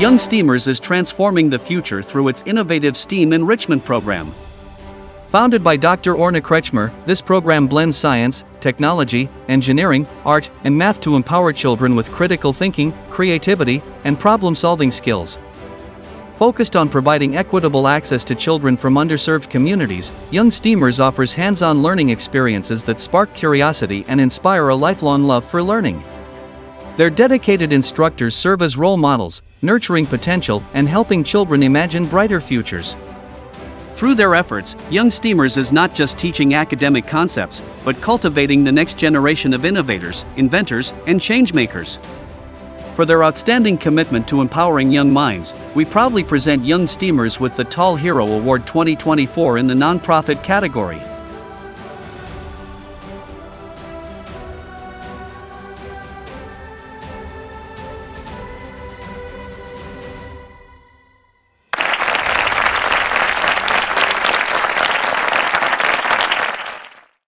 Young STEAMers is transforming the future through its innovative STEAM enrichment program. Founded by Dr. Orna Kretchmer, this program blends science, technology, engineering, art, and math to empower children with critical thinking, creativity, and problem-solving skills. Focused on providing equitable access to children from underserved communities, Young STEAMers offers hands-on learning experiences that spark curiosity and inspire a lifelong love for learning. Their dedicated instructors serve as role models, nurturing potential and helping children imagine brighter futures. Through their efforts, Young STEAMers is not just teaching academic concepts, but cultivating the next generation of innovators, inventors, and changemakers. For their outstanding commitment to empowering young minds, we proudly present Young STEAMers with the TALHero Award 2024 in the nonprofit category.